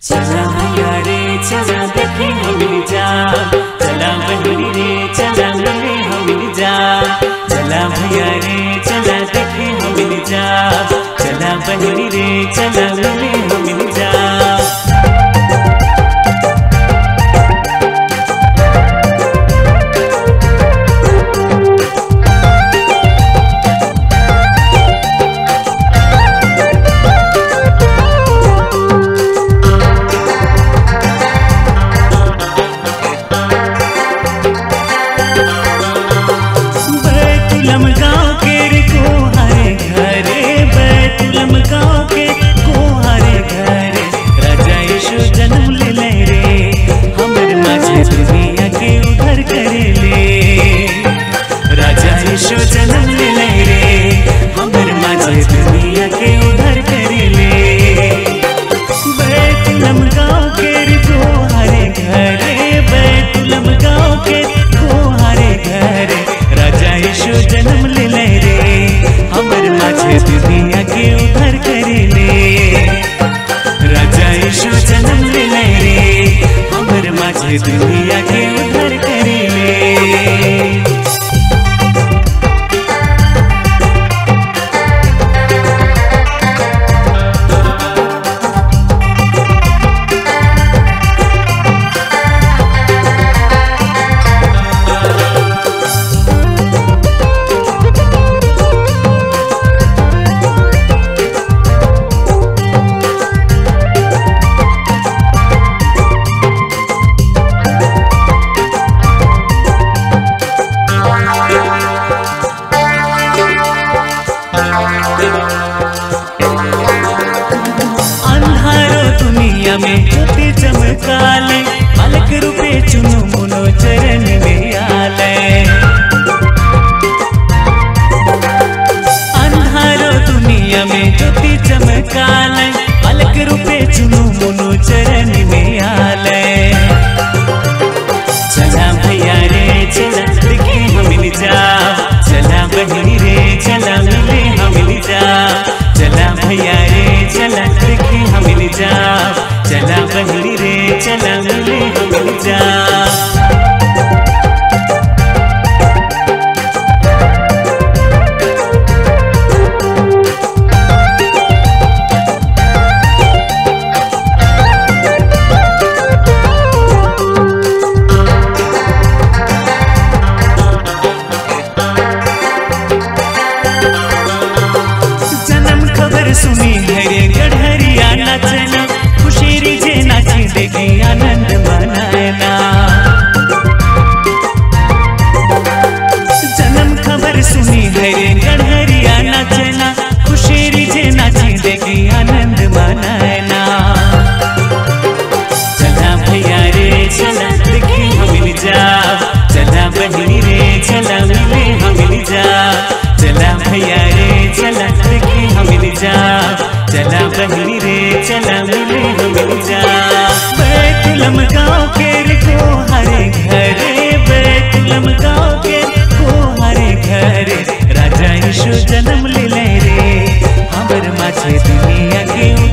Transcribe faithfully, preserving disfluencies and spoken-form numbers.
चला भैया रे चला देखे हम जा, चला बहनी रे चला ले हम जा, चला भैया रे चला देखे हम जा, चला बहनी रे चला ले हम जा। बैतुलम गाँव के को हरे घरे, बैतुलम गाँव के को हरे घरे, राजा यीशु जन्म ले ले रे, हमर माझे दुनिया के उधर करे ले। राजा यीशु जन्म ले ले रे, हमर माझे दुनिया के उधर करे ले। बैतुलम गाँव के को हरे घरे, बैतुलम गाँव के को हरे घरे, राजा यीशु जन्म ले ले रे, हमर माझे दुनिया के उद्धार करे ले। राजा यीशु जन्म ले ले रे, हमर माझे दुनिया के उद्धार करे ले। अंधारो दुनिया में ज्योति चमकाले, बालक रूपे चुनु मुनो चरण में आले। अंधारो दुनिया में ज्योति चमकाले, बालक रूपे चुनु मुनो चरण में आले। चला भैया रे चला देखे हम जा, चला बहनी रे चला मिले हम जा, चला भैया रे चला देखे हम जा, चला बहनी रे चला मिले हम जा। सुनी हरे गढ़रिया नाचना, खुशी रिझे नाची देखे आनंद मनाना। जन्म खबर सुनी हरे गढ़रिया नाचना, खुशी रिझे नाची देखे आनंद मनाना। चला भैया रे चला देखे हम जा, चला बहनी रे चला मिले हम जा, चला भैया रे चला देखे हम जा, चला बहनी रे चला मिले हम जा। बैतुलम गाँव के को हरे घरे, बैतुलम गाँव के को हरे घरे, राजा यीशु जन्म ले ले रे, हमर माझे दुनिया के।